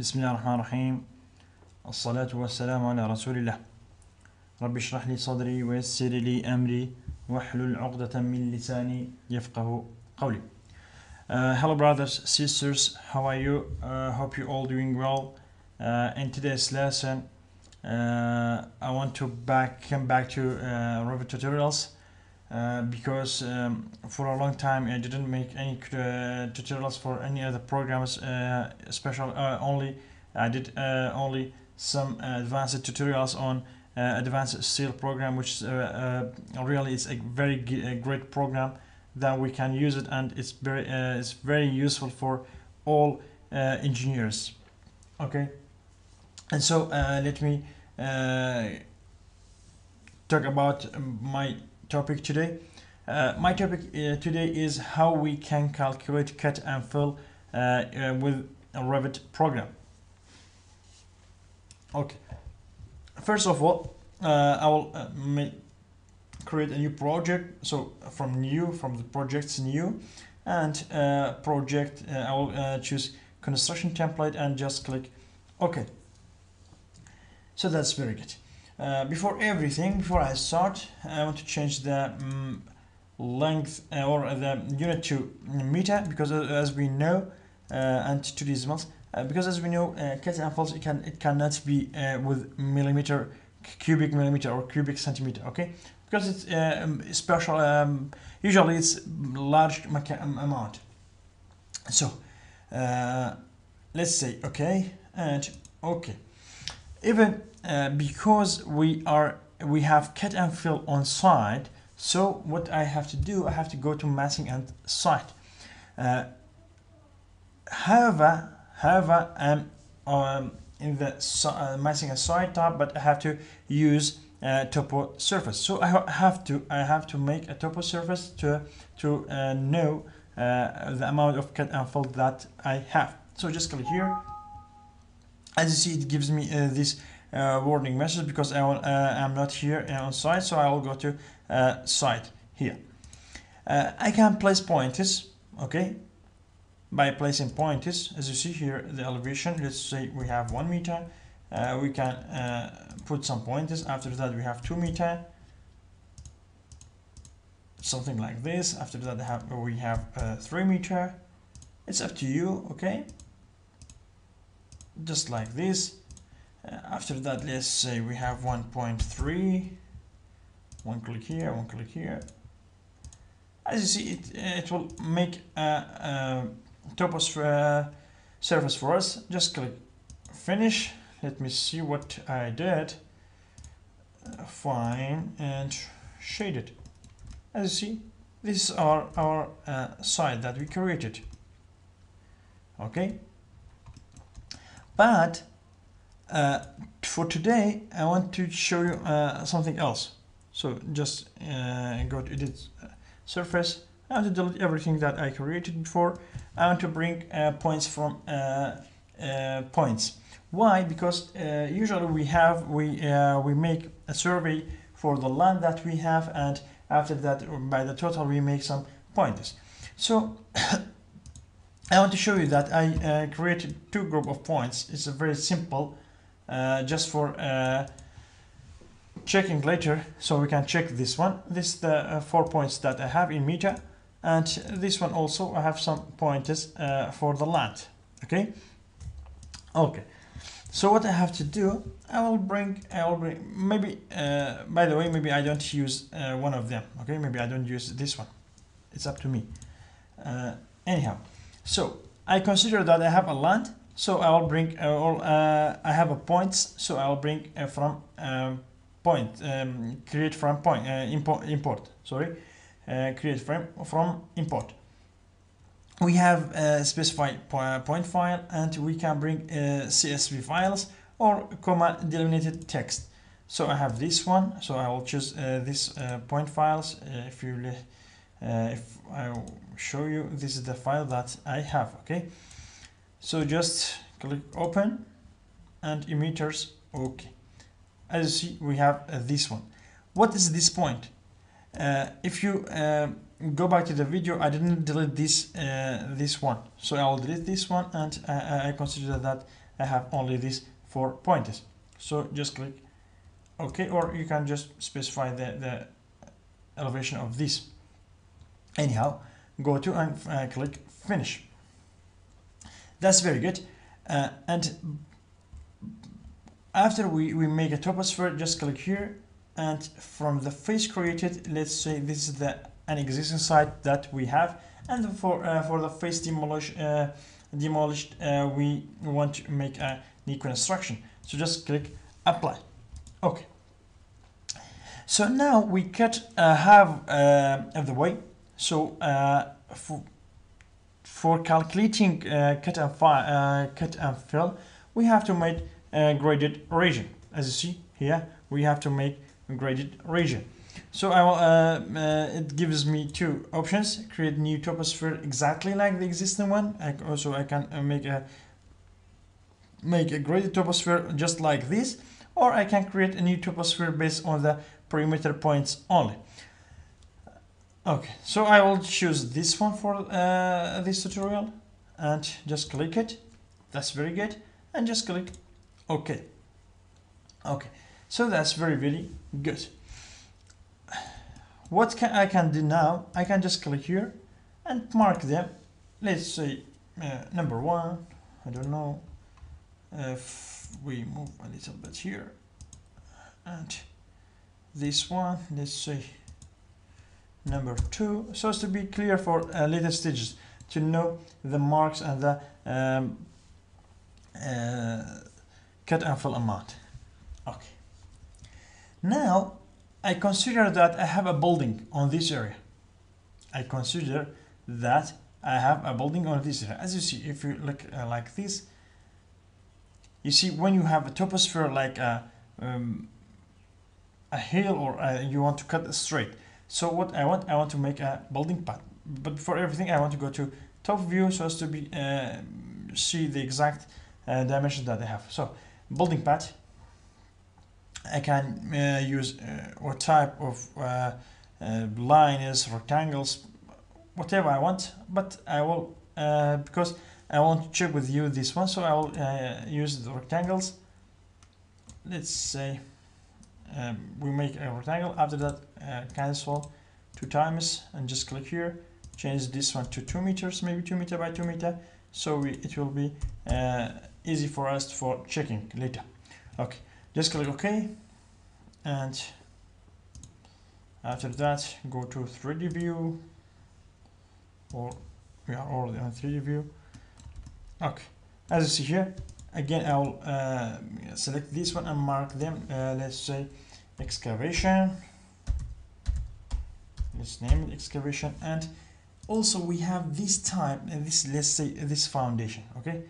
Bismillahirrahmanirrahim. As-salatu wassalamu ala rasulillah. Rabbi shrah li sadri wa yassir li amri wahlul 'uqdatan min lisani yafqahu qawli. Hello brothers, sisters, how are you? Hope you're all doing well. In today's lesson I want to come back to Revit tutorials because for a long time I didn't make any tutorials for any other programs, I did only some advanced tutorials on advanced Steel program, which really is a very great program that we can use it, and it's very useful for all engineers. Okay, and so let me talk about my topic today. My topic today is how we can calculate, cut and fill with a Revit program. Okay, first of all, I will create a new project. So from the projects new, and project, I will choose construction template and just click OK. So that's very good. Before I start, I want to change the length or the unit to meter, because as we know, and to decimals, because as we know, cut and fill, it cannot be with millimeter, cubic millimeter or cubic centimeter. Okay, because it's special. Usually it's large amount. So let's say okay and okay. Even because we have cut and fill on site, so what I have to do, I have to go to massing and site. However, I'm in the massing and site tab, but I have to use topo surface. So I have to make a topo surface to know the amount of cut and fill that I have. So just click here. As you see, it gives me this warning message because I'm not here on site, so I will go to site here. I can place pointers, okay, by placing pointers. As you see here, the elevation, let's say we have 1 meter, we can put some pointers. After that we have 2 meter, something like this. After that we have 3 meter. It's up to you, okay, just like this. After that, let's say we have 1.3. one click here, one click here. As you see, it will make a topo surface for us. Just click finish. Let me see what I did. Fine, and shade it. As you see, these are our site that we created. Okay, but for today I want to show you something else. So just go to edit surface. I want to delete everything that I created before. I want to bring points from points. Why? Because usually we make a survey for the land that we have, and after that by the total we make some pointers. So I want to show you that I created 2 groups of points. It's a very simple, just for checking later, so we can check this one. This is the 4 points that I have in meter, and this one also I have some pointers for the land. Okay, okay. So what I have to do, I will bring maybe. By the way, maybe I don't use one of them. Okay, maybe I don't use this one. It's up to me. Anyhow. So I consider that I have a land, so I will bring I have a points, so I will bring from point, create from point, import. Sorry, create from import. We have specified point file, and we can bring CSV files or comma delimited text. So I have this one, so I will choose this point files. If I show you, this is the file that I have. Okay, so just click open and emitters. Okay, as you see, we have this one. What is this point? If you go back to the video. I didn't delete this this one, so I will delete this one, and I consider that I have only these 4 pointers. So just click OK, or you can just specify the elevation of this. Anyhow, go to and click finish. That's very good. And after we make a troposphere, just click here, and from the face created, let's say this is an existing site that we have, and for the face demolished, we want to make a new construction. So just click apply. Okay. So now we cut half of the way. So for calculating cut and fill, we have to make a graded region. As you see here, we have to make a graded region. So I will, it gives me 2 options: create new troposphere exactly like the existing one. I can make a graded troposphere just like this, or I can create a new troposphere based on the perimeter points only. Okay, so I will choose this one for this tutorial, and just click it. That's very good, and just click OK. Okay, so that's very, very good. What I can do now, I can just click here and mark them. Let's say number 1, I don't know, if we move a little bit here, and this one, let's say number 2, so as to be clear for later stages, to know the marks and the cut and fill amount. Okay, now I consider that I have a building on this area. I consider that I have a building on this area. As you see, if you look like this, you see when you have a troposphere like a hill, or you want to cut straight. So what I want to make a building path. But for everything, I want to go to top view so as to be see the exact dimensions that I have. So building path. I can use what type of line is, rectangles, whatever I want, but I will, because I want to check with you this one, so I will use the rectangles. Let's say we make a rectangle. After that, cancel 2 times and just click here, change this one to 2 meters, maybe 2 meter by 2 meter, so it will be easy for us for checking later. Okay. Just click OK, and after that go to 3D view, or we are already on 3D view. Okay, as you see here, again I will select this one and mark them. Let's say excavation, let's name it excavation, and also we have this type, and this, let's say this foundation. Okay,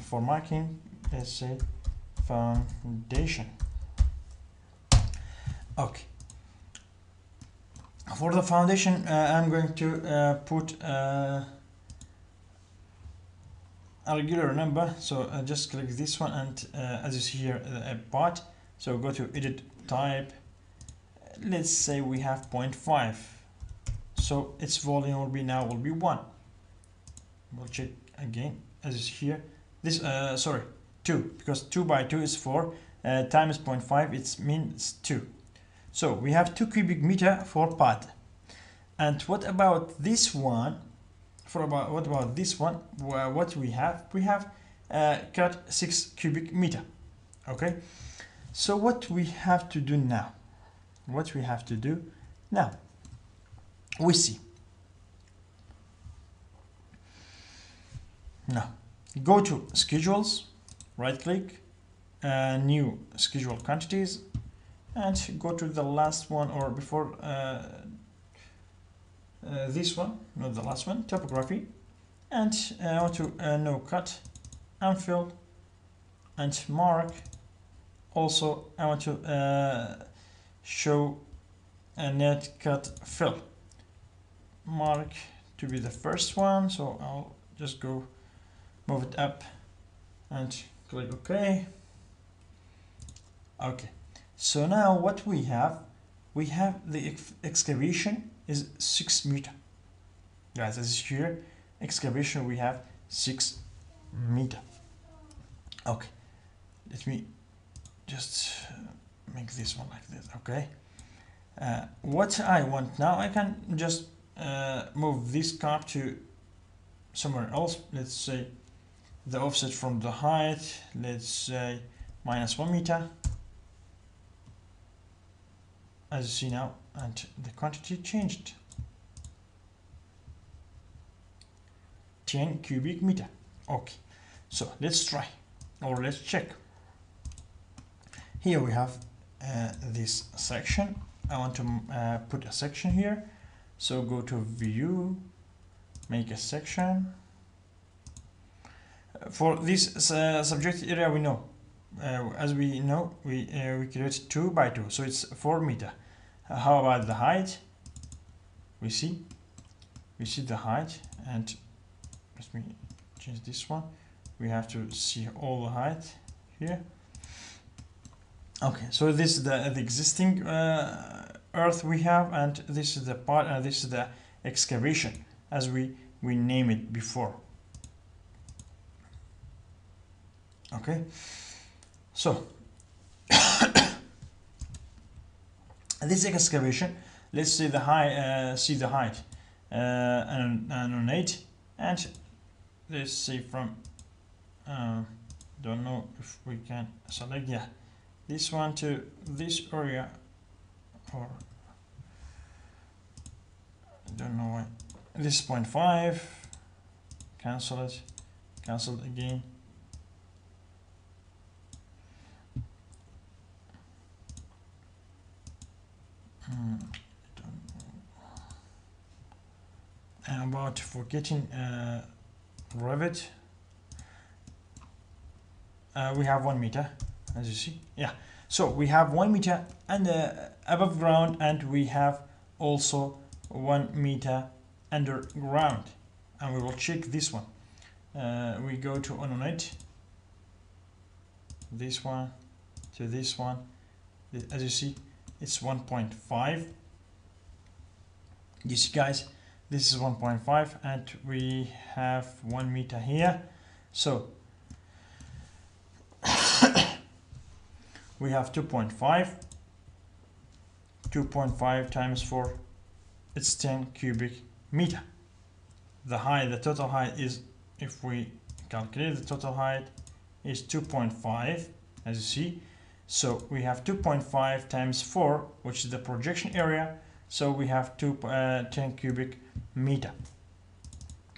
for marking, let's say foundation. Okay, for the foundation I'm going to put a regular number, so just click this one, and as you see here a part, so go to edit type. Let's say we have 0.5, so its volume will be now 1. We'll check again. As you see here, this sorry, 2, because 2 by 2 is 4, times 0.5, it means 2. So we have 2 cubic meter for pad. And what about this one? What about this one? What we have? We have cut 6 cubic meter. Okay. So what we have to do now? What we have to do now? We see. Now go to schedules. Right click, new schedule quantities, and go to the last one, or before this one, not the last one, topography, and I want to no cut and fill and mark. Also I want to show a net cut fill, mark to be the first one, so I'll just go move it up and click OK. Okay, so now what we have the excavation is 6 meter. Guys, this is here, excavation we have 6 meters. Okay, let me just make this one like this. Okay, what I want now, I can just move this curve to somewhere else. Let's say the offset from the height, let's say -1 meter, as you see now, and the quantity changed, 10 cubic meter. Okay, so let's try, or let's check. Here we have this section. I want to put a section here, so go to view, make a section. For this subject area, we know, as we know, we create 2 by 2, so it's 4 meters. How about the height? We see the height, and let me change this one. We have to see all the height here. Okay, so this is the existing earth we have, and this is the part, and this is the excavation as we named it before. Okay, so this excavation, let's see the height, and on 8, and let's see from don't know if we can select, yeah, this one to this area, or don't know why, this 0.5, cancel it, cancel it again. And about forgetting Revit, we have 1 meter, as you see. Yeah, so we have 1 meter and above ground, and we have also 1 meter underground, and we will check this one. We go to annotate this one to this one, as you see, it's 1.5. You see, guys, this is 1.5, and we have 1 meter here, so we have 2.5 times 4, it's 10 cubic meter. The height, the total height is, if we calculate the total height, is 2.5, as you see. So we have 2.5 times 4, which is the projection area, so we have 10 cubic meter.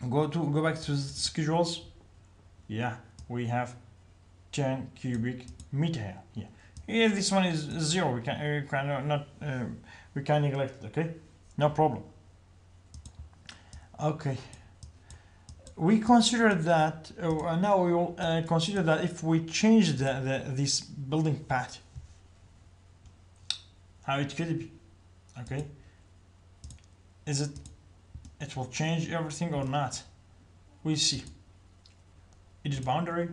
Go back to the schedules. Yeah, we have 10 cubic meter here. Yeah. Here this one is 0, we can neglect it. Okay, no problem. Okay, we consider that now we will consider that if we change this building path, how it could be. Okay, is it will change everything or not? We see it is boundary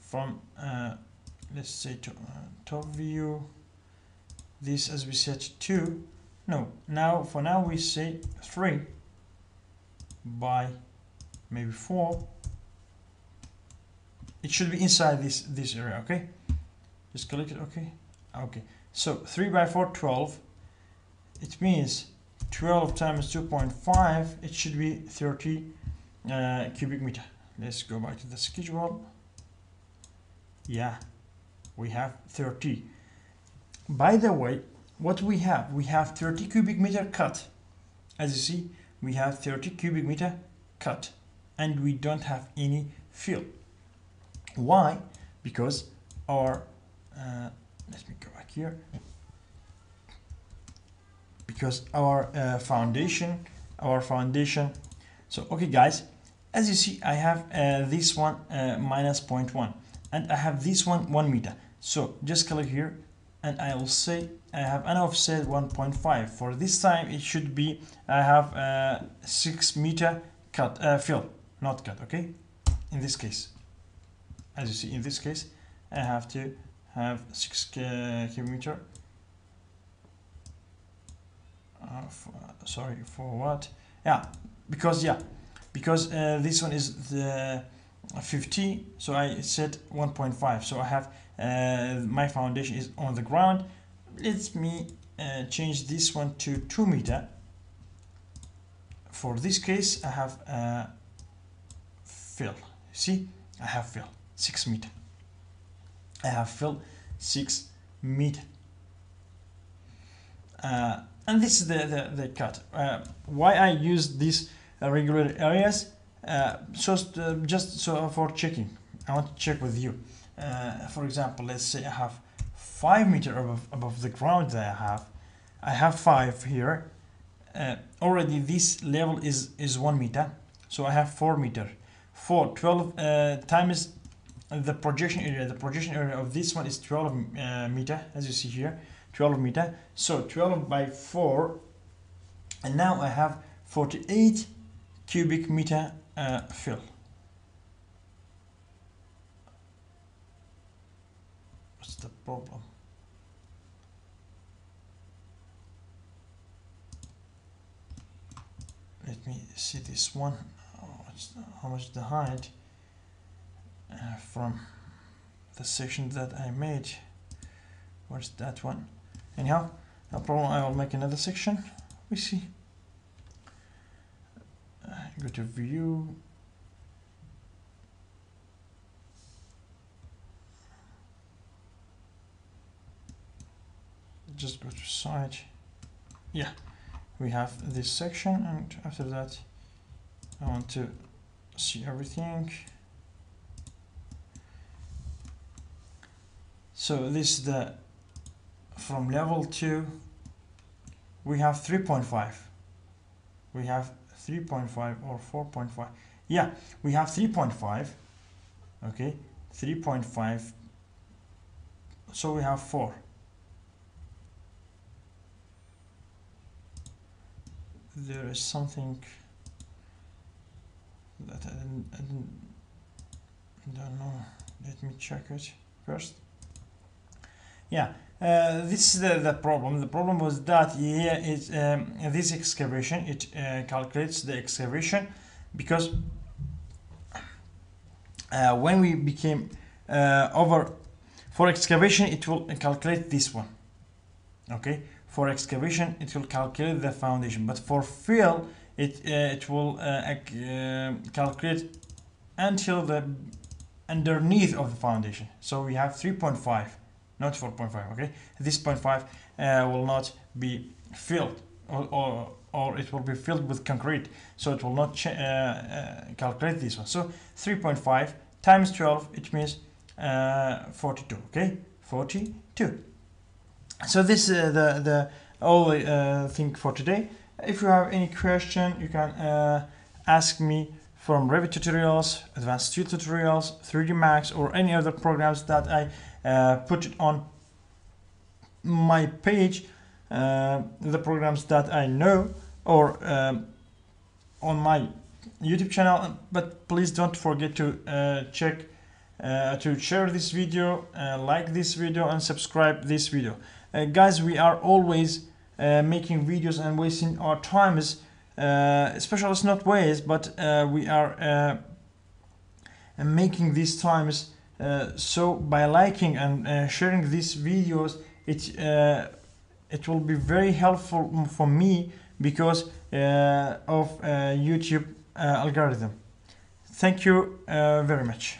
from let's say to top view, this as we set 2, no, now for now we say 3 by maybe 4. It should be inside this area. Okay, just click it. Okay, okay, so 3 by 4, 12. It means 12 times 2.5, it should be 30 cubic meter. Let's go back to the schedule. Yeah, we have 30. By the way, what we have 30 cubic meter cut. As you see, we have 30 cubic meter cut, and we don't have any fill. Why? Because our let me go back here. Because our foundation. So okay, guys, as you see, I have this one -0.1, and I have this one 1 meter. So just click here, and I will say I have an offset 1.5. For this time, it should be I have 6 meter cut fill, not cut. Okay, in this case, as you see, in this case, I have to have 6 cubic meter. Sorry, for what? Yeah, because this one is the 50, so I set 1.5. So I have my foundation is on the ground. Let me change this one to 2 meters. For this case, I have fill. See, I have fill 6 meters. I have fill 6 meters. And this is the cut. Why I use these regulated areas? Just so for checking. I want to check with you. For example, let's say I have 5 meters above the ground that I have. I have 5 here. Already this level is 1 meter, so I have 4 meters. 4, 12 times the projection area. The projection area of this one is 12 meter, as you see here, 12 meter. So 12 by 4, and now I have 48 cubic meter fill. What's the problem? Let me see this one. Oh, how much the height from the section that I made. Where's that one? Anyhow, no problem. I will make another section. We see. Go to view. Just go to site. Yeah. We have this section, and after that I want to see everything. So this is the from level 2. We have 3.5. We have 3.5 or 4.5. Yeah, we have 3.5. Okay, 3.5. So we have 4. There is something that I don't know. Let me check it first. Yeah, this is the problem. The problem was that here is this excavation. It calculates the excavation because when we became over for excavation, it will calculate this one. Okay. For excavation, it will calculate the foundation, but for fill, it will calculate until the underneath of the foundation. So we have 3.5, not 4.5. Okay, this 0.5 will not be filled, or it will be filled with concrete, so it will not calculate this one. So 3.5 times 12, it means 42. Okay, 42. So this is the all thing for today. If you have any question, you can ask me from Revit tutorials, advanced tutorials, 3D Max, or any other programs that I put it on my page. The programs that I know, or on my YouTube channel. But please don't forget to check. To share this video, like this video, and subscribe this video. Guys, we are always making videos and wasting our time, especially it's not waste, but we are making these times. So by liking and sharing these videos, it will be very helpful for me because of YouTube algorithm. Thank you very much.